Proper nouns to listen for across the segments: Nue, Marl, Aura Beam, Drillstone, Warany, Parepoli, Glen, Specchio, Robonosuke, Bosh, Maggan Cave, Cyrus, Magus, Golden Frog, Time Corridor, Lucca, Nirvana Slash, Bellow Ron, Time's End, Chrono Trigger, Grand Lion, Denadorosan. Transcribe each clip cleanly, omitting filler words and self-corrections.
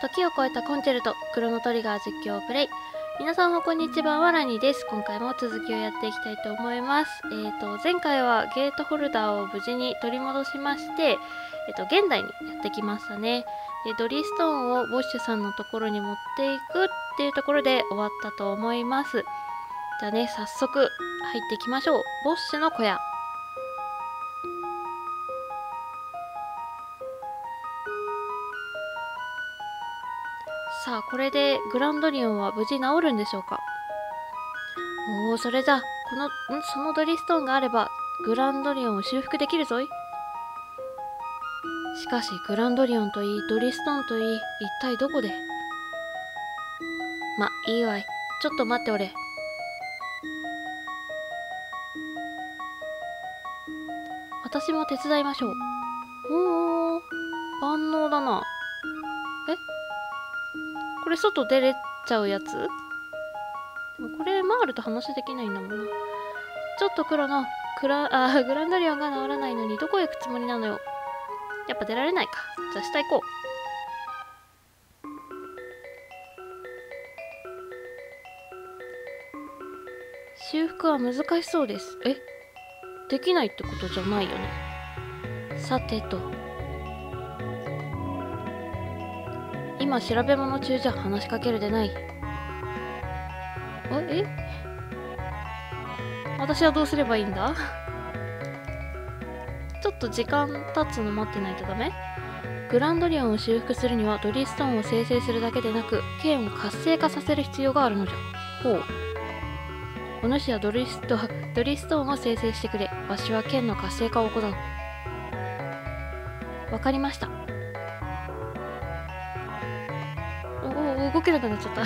時を超えたコンチェルトクロノトリガー実況プレイ。皆さんもこんにちは、ワラニです。今回も続きをやっていきたいと思います。前回はゲートホルダーを無事に取り戻しまして、現代にやってきましたね。でドリーストーンをボッシュさんのところに持っていくっていうところで終わったと思います。じゃあね、早速入っていきましょう。ボッシュの小屋。さあ、これでグランドリオンは無事治るんでしょうか。おお、それじゃあそのドリストーンがあればグランドリオンを修復できるぞい。しかしグランドリオンといいドリストーンといい、一体どこで。ま、いいわい。ちょっと待っておれ。私も手伝いましょう。おお、万能だな。え、これ外出れちゃうやつ？でもこれマールと話できないんだもんな。ちょっと黒のグランドリオンが治らないのにどこへ行くつもりなのよ。やっぱ出られないか。じゃあ下行こう。修復は難しそうです。え、できないってことじゃないよね。さてと、今調べ物中じゃ話しかけるでない。あ、え、私はどうすればいいんだ。ちょっと時間経つの待ってないとダメ。グランドリオンを修復するにはドリストーンを生成するだけでなく剣を活性化させる必要があるのじゃ。ほう。お主はドリストーンを生成してくれ。わしは剣の活性化を行う。わかりました。おお、動けなくなっちゃった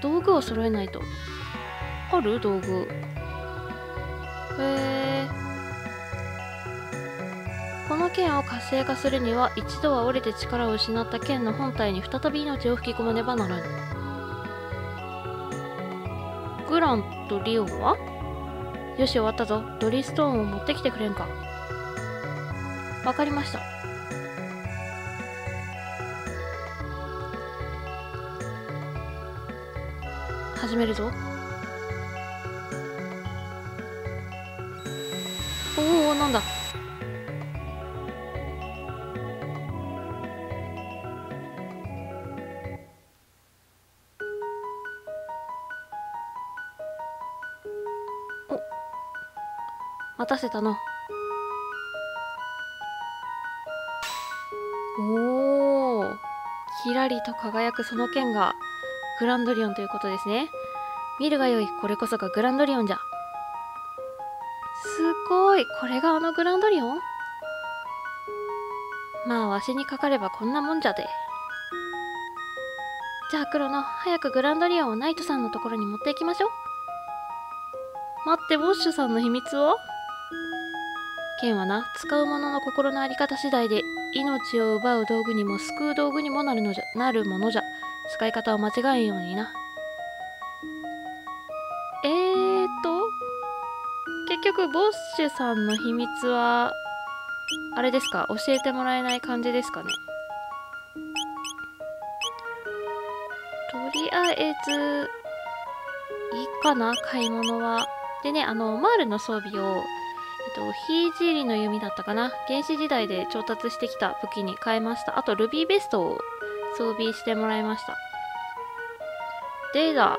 道具を揃えないと。ある道具。へえ。この剣を活性化するには一度は折れて力を失った剣の本体に再び命を吹き込まねばならぬ。グランとリオンは？よし、終わったぞ。ドリストーンを持ってきてくれんか。わかりました。始めるぞ。おお、なんだ。待たせたな。おお、キラリと輝くその剣がグランドリオンということですね。見るがよい、これこそがグランドリオンじゃ。すごい、これがあのグランドリオン。まあわしにかかればこんなもんじゃで。じゃあ黒の、早くグランドリオンをナイトさんのところに持っていきましょう。待って、ボッシュさんの秘密を。剣はな、使う者の心の在り方次第で命を奪う道具にも救う道具にもなるものじゃ。使い方を間違えんようにな。結局ボッシュさんの秘密はあれですか、教えてもらえない感じですかね。とりあえずいいかな、買い物は。でね、マールの装備をヒージーリの弓だったかな、原始時代で調達してきた武器に変えました。あとルビーベストを装備してもらいました。でだ、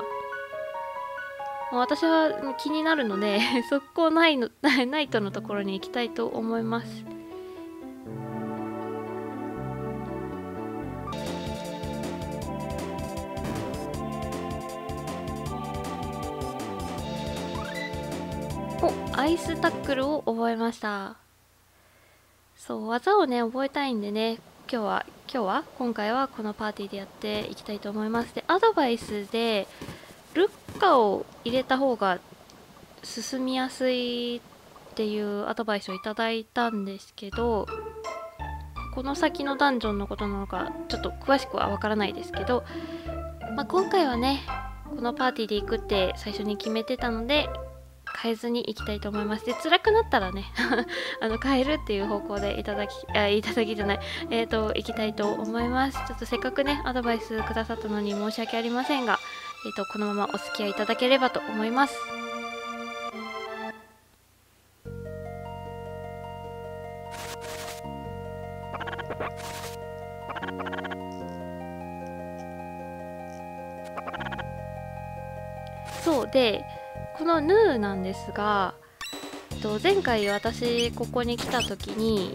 もう私は気になるので速攻ナイトのところに行きたいと思います。アイスタックルを覚えました。そう、技をね覚えたいんでね、今回はこのパーティーでやっていきたいと思います。でアドバイスでルッカを入れた方が進みやすいっていうアドバイスをいただいたんですけど、この先のダンジョンのことなのかちょっと詳しくはわからないですけど、今回はねこのパーティーで行くって最初に決めてたので変えずにいきたいと思います。で、辛くなったらね変えるっていう方向でいただきじゃない、いきたいと思います。ちょっとせっかくねアドバイスくださったのに申し訳ありませんが、このままお付き合いいただければと思います。そうで、このヌーなんですが、前回私ここに来た時に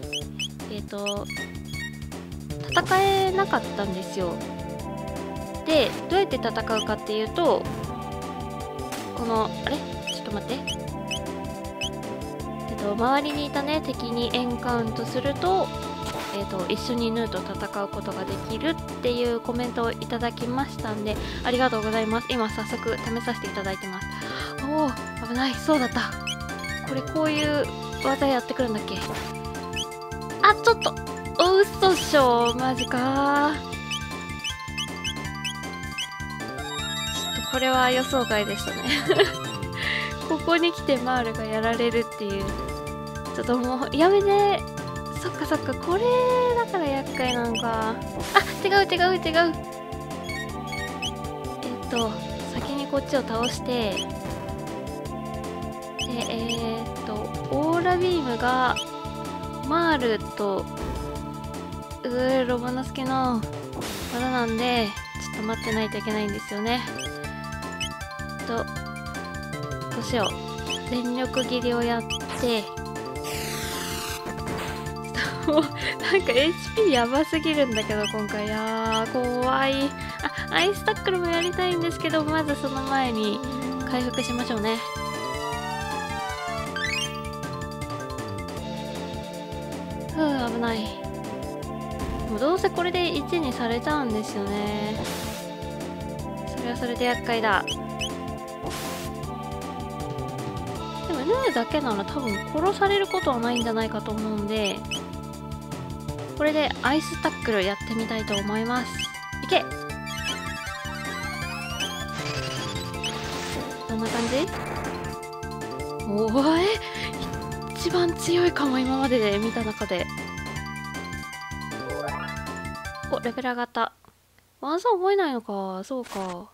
戦えなかったんですよ。で、どうやって戦うかっていうと、このあれちょっと待って、周りにいたね敵にエンカウントすると、一緒にヌーと戦うことができるっていうコメントをいただきましたんで、ありがとうございます。今早速試させていただいてます。おお、危ない。そうだった、これこういう技やってくるんだっけ。あ、ちょっとうそっしょ、マジか。ちょっとこれは予想外でしたねここに来てマールがやられるっていう、ちょっともうやめて。そっかそっか、これだから厄介なのか。あ、違う。先にこっちを倒して、でオーラビームがマールとロボノスケの技なんで、ちょっと待ってないといけないんですよね。どうしよう、全力斬りをやって、なんか HP やばすぎるんだけど今回、やー怖い。あ、アイスタックルもやりたいんですけど、まずその前に回復しましょうね。ふう、危ない。もうどうせこれで1にされちゃうんですよね。それはそれで厄介だ。でもヌーだけなら多分殺されることはないんじゃないかと思うんで、これでアイスタックルやってみたいと思います。いけ、どんな感じ。おー、一番強いかも、今までで見た中で。お、レベル上がった。技覚えないのか、そうか。ちょ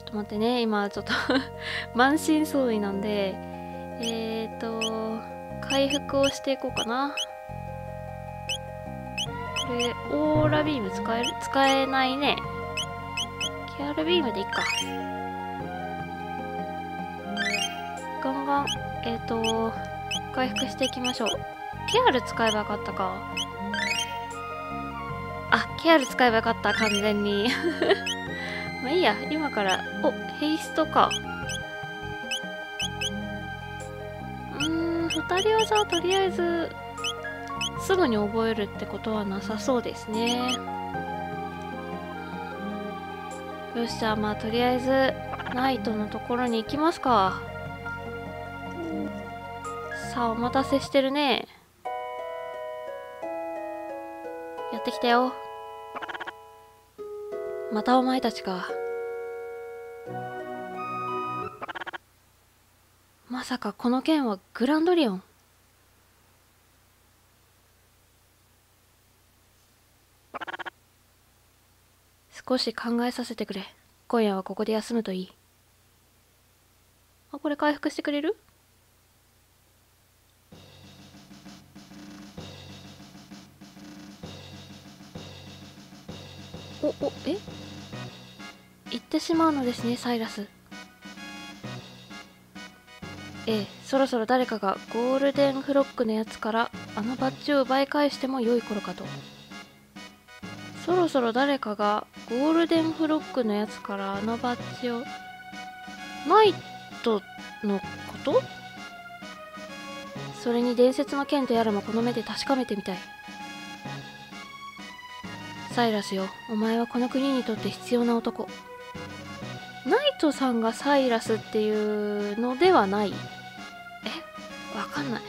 っと待ってね、今ちょっと満身創痍なんで、回復をしていこうかな。これオーラビーム使えないね。ケアルビームでいっか。ガンガン回復していきましょう。ケアル使えばよかったか。あ、ケアル使えばよかった、完全にまあいいや、今から。お、ヘイストか。2人技はとりあえずすぐに覚えるってことはなさそうですね。よっしゃ、まあとりあえずナイトのところに行きますか。さあ、お待たせしてるね。やってきたよ。またお前たちか。まさかこの剣はグランドリオン。少し考えさせてくれ。今夜はここで休むといい。あ、これ回復してくれる？お、お、え？行ってしまうのですね、サイラス。ええ、そろそろ誰かがゴールデンフロックのやつからあのバッジを奪い返しても良い頃かと。そろそろ誰かがゴールデンフロックのやつからあのバッジを。ナイトのこと？それに伝説の剣とやらもこの目で確かめてみたい。サイラスよ、お前はこの国にとって必要な男。ナイトさんがサイラスっていうのではない。え？わかんない。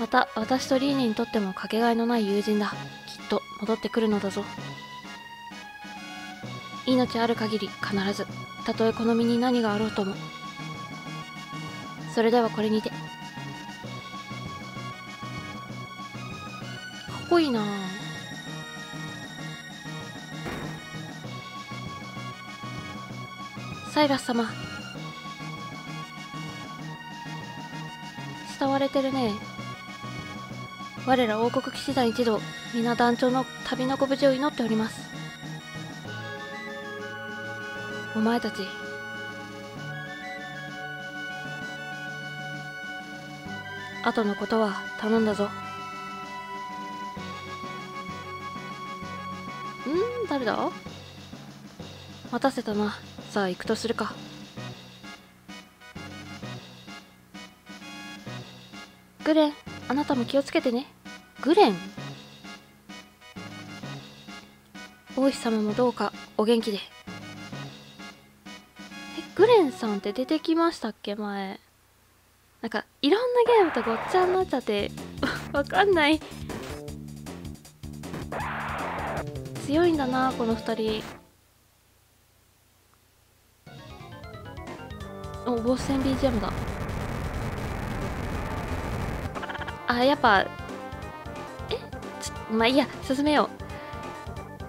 また私とリーニにとってもかけがえのない友人だ。きっと戻ってくるのだぞ。命ある限り必ず、たとえこの身に何があろうとも。それではこれにて。かっこいいなあ。サイラス様、慕われてるね。我ら王国騎士団一同、皆団長の旅のご無事を祈っております。お前たち、後のことは頼んだぞ。ん、誰だ？待たせたな。さあ行くとするか。グレン、あなたも気をつけてね。グレン、王妃様もどうかお元気で。グレンさんって出てきましたっけ、前。なんかいろんなゲームとごっちゃになっちゃってわかんない。強いんだなこの2人。お、ボス戦 BGM だ。あ、やっぱ、まあいいや、進めよ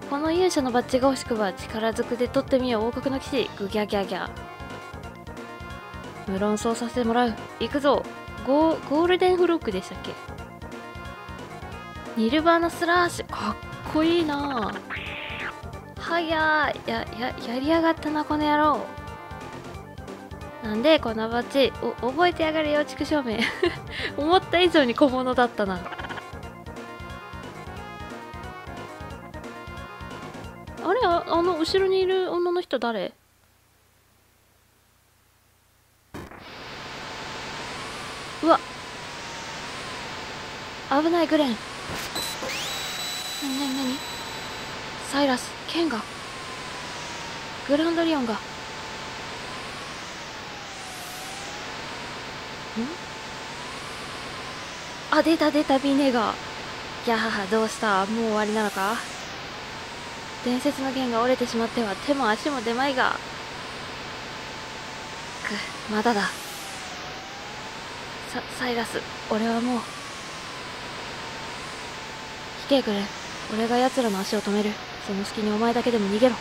う。この勇者のバッジが欲しくば力ずくで取ってみよう、王国の騎士。グギャギャギャ。無論そうさせてもらう。行くぞ。ゴールデンフロックでしたっけ。ニルバーナスラッシュ、かっこいいな。はやー、やりやがったなこの野郎。なんでこんなバッジお覚えてやがれよ、畜生め。思った以上に小物だったな。あれ、あの後ろにいる女の人誰？うわ、危ないグレン。何サイラス、剣が、グランドリオンが。あ、出たビネガー。ギャハハ、どうした、もう終わりなのか。伝説の弦が折れてしまっては手も足も出まいが。く、まだだ。サイラス、俺はもう。聞けくれ、俺が奴らの足を止める。その隙にお前だけでも逃げろ。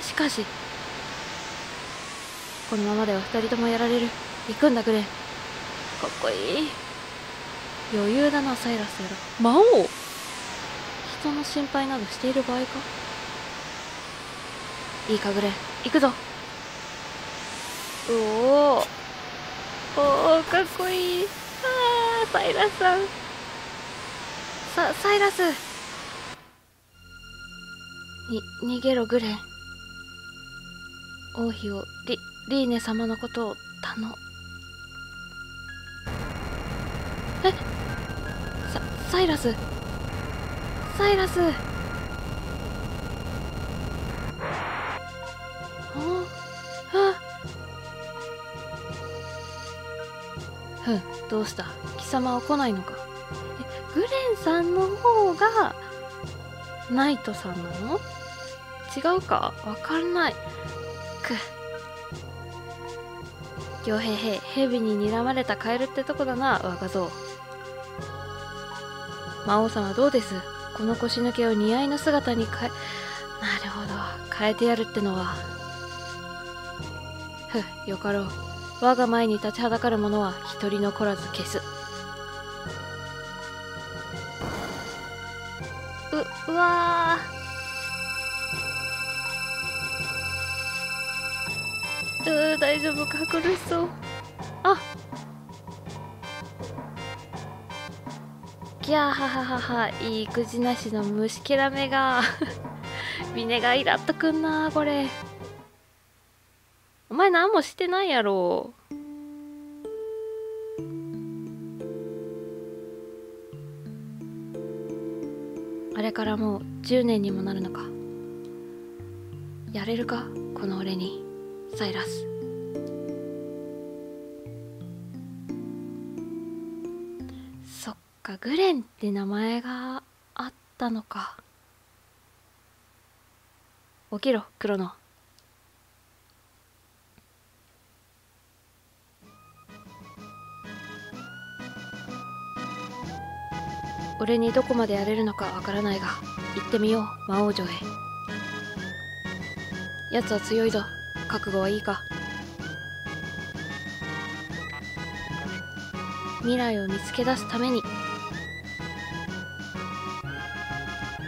しかしこのままでは2人ともやられる。行くんだグレン。かっこいい。余裕だなサイラスやら。魔王、人の心配などしている場合か。いいかグレン、行くぞ。おお、かっこいい。あー、サイラスさん。サイラスに逃げろグレン。王妃をリーネ様のことを頼む。え、サイラス。ふん、どうした、貴様は来ないのか。え、グレンさんの方がナイトさんなの？違うか、わかんない。くっ、傭兵兵、蛇に睨まれたカエルってとこだな、若造。魔王様どうです、この腰抜けを似合いの姿に変え。なるほど、変えてやるってのは。ふ、よかろう。我が前に立ちはだかる者は一人残らず消す。うわ大丈夫か、苦しそう。あっ、ギャーハハハハ、いいくじなしの虫けらめが。ビネがイラっとくんなこれ。お前何もしてないやろ。あれからもう10年にもなるのか。やれるかこの俺に、サイラス。そっか、グレンって名前があったのか。起きろクロノ。俺にどこまでやれるのかわからないが、行ってみよう、魔王城へ。奴は強いぞ。覚悟はいいか。未来を見つけ出すために。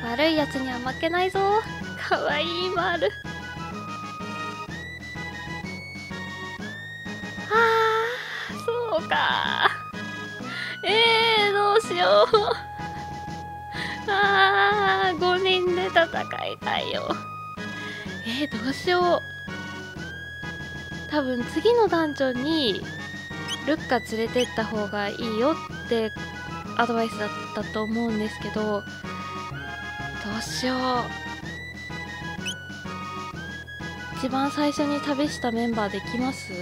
悪い奴には負けないぞ。かわいいマール。ああ、そうか。どうしよう。ああ、5人で戦いたいよ。どうしよう。多分次の団長にルッカ連れてった方がいいよってアドバイスだったと思うんですけど、どうしよう。一番最初に旅したメンバーできます？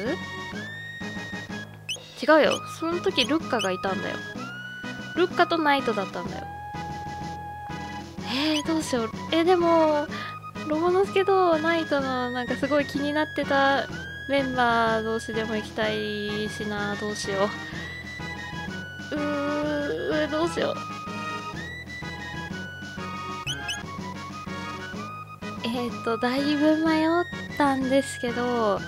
違うよ、その時ルッカがいたんだよ。ルッカとナイトだったんだよ。どうしよう。でもロボノスケとナイトのなんかすごい気になってたメンバー同士でも行きたいしな。どうしよう。どうしよう。だいぶ迷ったんですけど、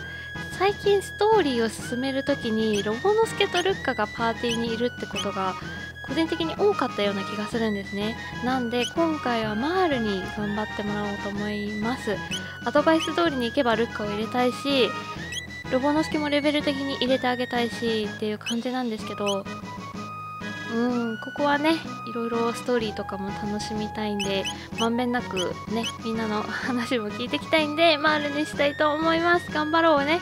最近ストーリーを進めるときにロボノスケとルッカがパーティーにいるってことが個人的に多かったような気がするんですね。なんで今回はマールに頑張ってもらおうと思います。アドバイス通りに行けばルッカを入れたいし、ロボノスケもレベル的に入れてあげたいしっていう感じなんですけど、ここはね、いろいろストーリーとかも楽しみたいんで、まんべんなくね、みんなの話も聞いていきたいんでマールにしたいと思います。頑張ろうね。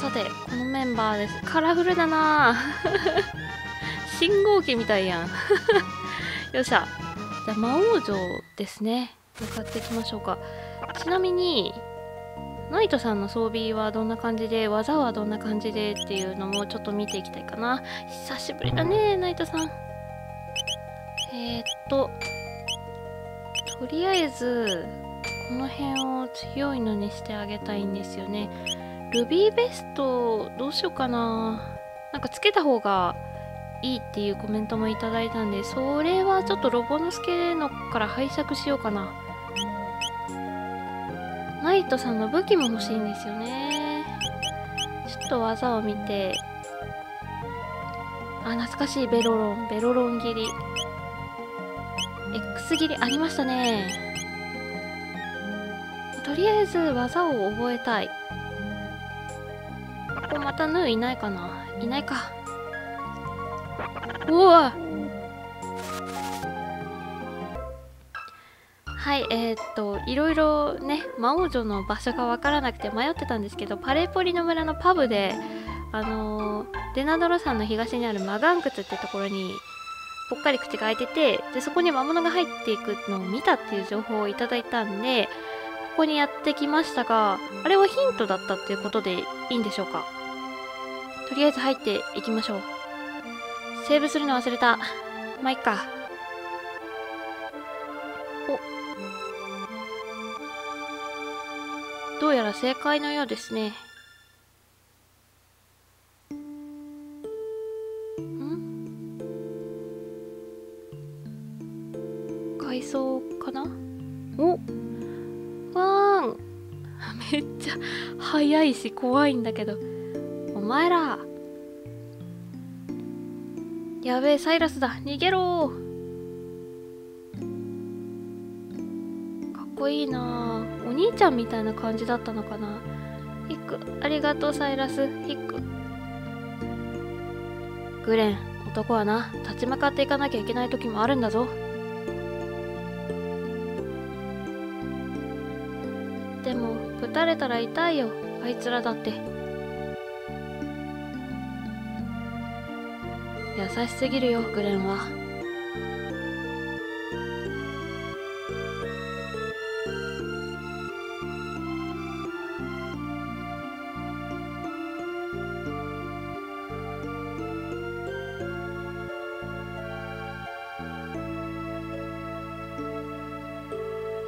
さて、このメンバーです。カラフルだな信号機みたいやんよっしゃ。じゃあ魔王城ですね、向かっていきましょうか。ちなみにナイトさんの装備はどんな感じで、技はどんな感じでっていうのもちょっと見ていきたいかな。久しぶりだねナイトさん。とりあえずこの辺を強いのにしてあげたいんですよね。ルビーベストどうしようかな。なんかつけた方がいいっていうコメントもいただいたんで、それはちょっとロボノスケのから拝借しようかな。ナイトさんの武器も欲しいんですよね。ちょっと技を見て、あ、懐かしいベロロン、ベロロン切り、 X 切りありましたね。とりあえず技を覚えたい。ここまたヌーいないかな。いないか。おお、はい。いろいろね、魔王城の場所が分からなくて迷ってたんですけど、パレポリの村のパブでデナドロ山の東にあるマガン窟ってところにぽっかり口が開いてて、でそこに魔物が入っていくのを見たっていう情報をいただいたんで、ここにやってきましたが、あれはヒントだったっていうことでいいんでしょうか。とりあえず入っていきましょう。セーブするの忘れた。まあいっか。お、どうやら正解のようですね。ん？階層かな。お、わーんめっちゃ早いし怖いんだけど。お前ら、やべえ、サイラスだ、逃げろー。かっこいいなー。お兄ちゃんみたいな感じだったのかな。ヒック、ありがとうサイラス。ヒック、グレン、男はな、立ち向かっていかなきゃいけない時もあるんだぞ。でも撃たれたら痛いよ、あいつらだって。優しすぎるよグレンは。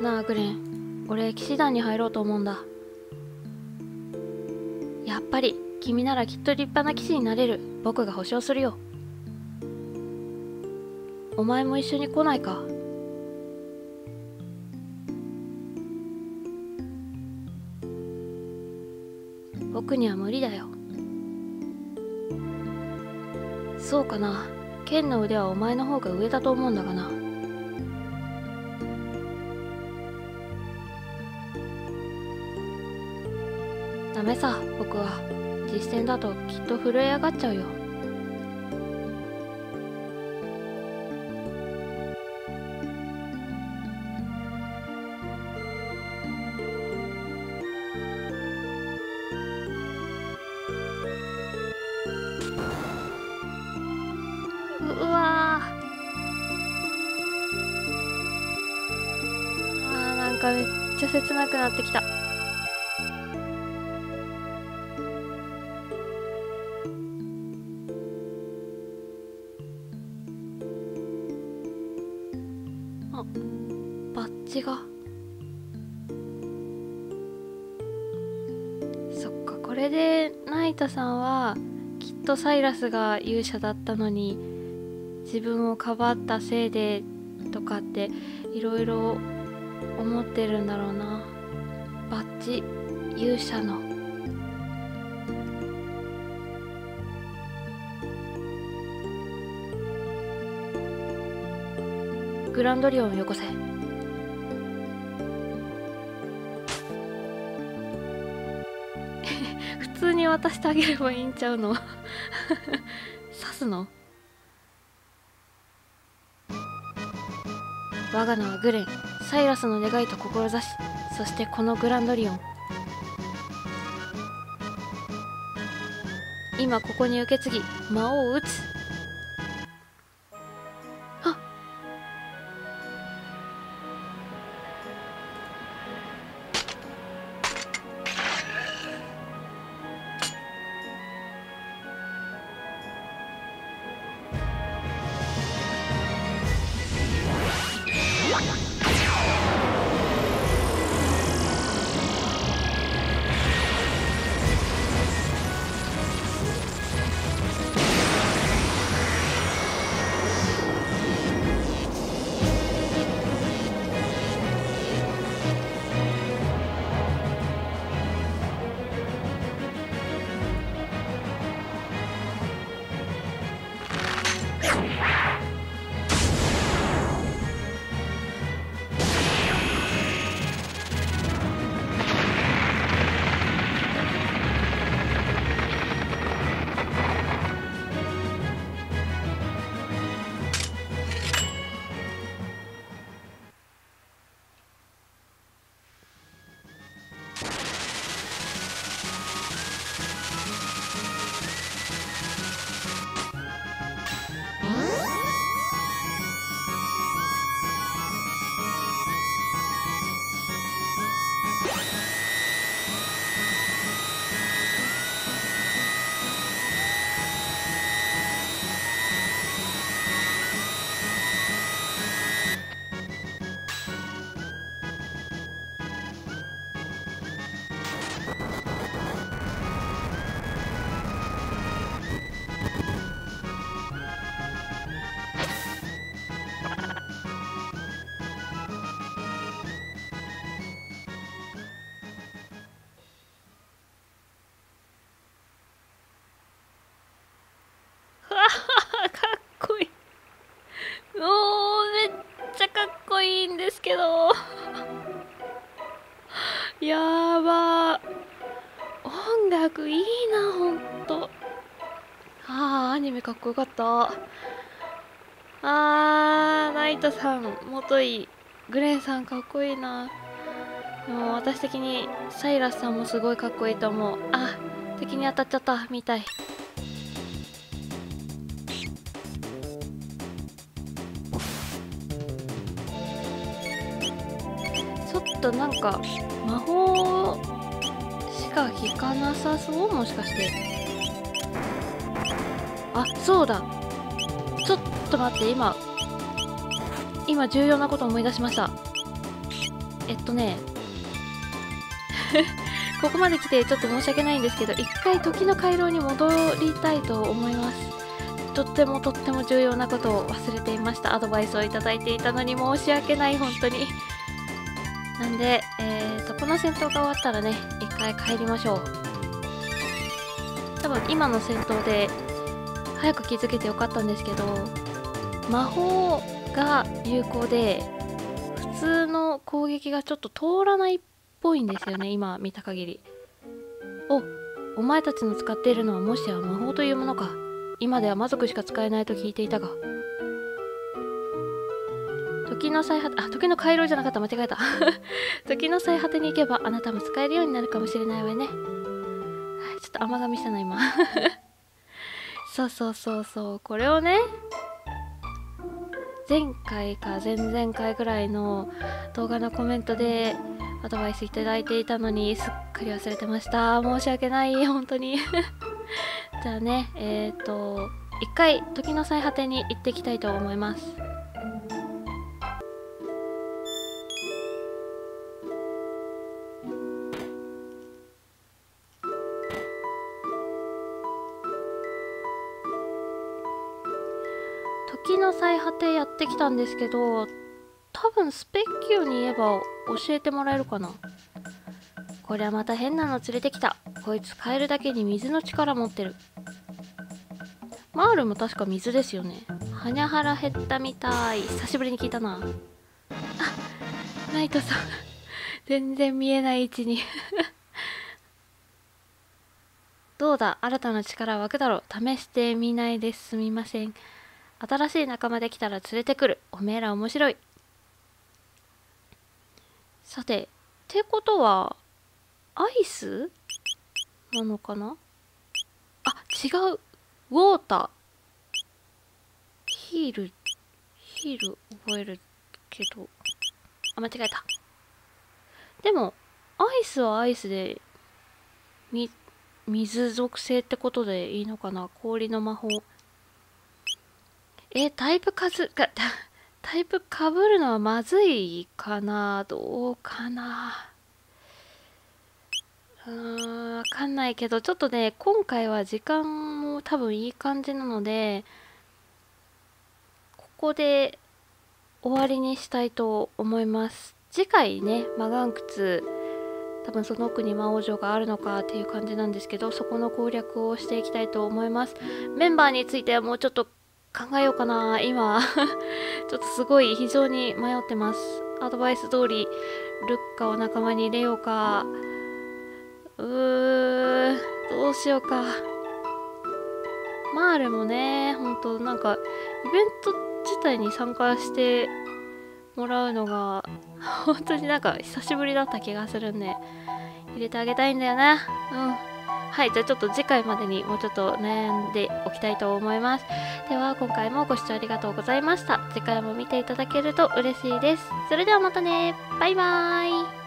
なあグレン、俺騎士団に入ろうと思うんだ。やっぱり君ならきっと立派な騎士になれる。僕が保証するよ。お前も一緒に来ないか？僕には無理だよ。そうかな。剣の腕はお前の方が上だと思うんだがな。ダメさ、僕は実戦だときっと震え上がっちゃうよ。めっちゃ切なくなってきた。あ、バッジが。そっか、これでナイタさんはきっとサイラスが勇者だったのに自分をかばったせいでとかっていろいろ思ってるんだろうな。バッジ、勇者の。グランドリオンをよこせ。普通に渡してあげればいいんちゃうの？刺すの？我が名はグレン。サイラスの願いと志、そしてこのグランドリオン、今ここに受け継ぎ魔王を打つ。あ、いいんですけどやーばー、音楽いいな、ほんと。あー、アニメかっこよかった。あー、ナイトさんもといい、グレンさんかっこいいな。でも私的にサイラスさんもすごいかっこいいと思う。あ、敵に当たっちゃったみたい。なんか魔法しか効かなさそう、もしかして。あ、そうだ、ちょっと待って、今重要なこと思い出しました。ねここまで来てちょっと申し訳ないんですけど、一回時の回廊に戻りたいと思います。とっても重要なことを忘れていました。アドバイスをいただいていたのに申し訳ない、本当に。なんで、この戦闘が終わったらね、一回帰りましょう。多分今の戦闘で早く気づけてよかったんですけど、魔法が有効で普通の攻撃がちょっと通らないっぽいんですよね、今見た限り。お前たちの使っているのはもしや魔法というものか。今では魔族しか使えないと聞いていたが。時の最果て、時の回廊じゃなかった、間違えた。時の最果てに行けばあなたも使えるようになるかもしれないわね。ちょっと甘噛みしたな今。そう、これをね、前回か前々回ぐらいの動画のコメントでアドバイスいただいていたのにすっかり忘れてました。申し訳ない、本当に。じゃあね、一回時の最果てに行ってきたいと思います。時の最果てやってきたんですけど、多分スペッキオに言えば教えてもらえるかな。こりゃまた変なの連れてきた。こいつカエルだけに水の力持ってる。マールも確か水ですよね。はにゃはら減ったみたい。久しぶりに聞いたな。あ、ナイトさん。全然見えない位置に。どうだ、新たな力湧くだろう。試してみないです、すみません。新しい仲間できたら連れてくる。おめえら面白い。さて、ってことはアイスなのかな。あ、違う、ウォーター。ヒール覚えるけど、あ、間違えた。でもアイスはアイスで水属性ってことでいいのかな。氷の魔法。タイプかぶるのはまずいかな。どうかな。わかんないけど、ちょっとね、今回は時間も多分いい感じなので、ここで終わりにしたいと思います。次回ね、マガン窟、多分その奥に魔王城があるのかっていう感じなんですけど、そこの攻略をしていきたいと思います。メンバーについてはもうちょっと考えようかな今。ちょっとすごい非常に迷ってます。アドバイス通りルッカを仲間に入れようか、どうしようか。マールもね、ほんとなんかイベント自体に参加してもらうのが本当になんか久しぶりだった気がするんで、入れてあげたいんだよね。うん。はい、じゃあちょっと次回までにもうちょっと悩んでおきたいと思います。では今回もご視聴ありがとうございました。次回も見ていただけると嬉しいです。それではまたね。バイバーイ。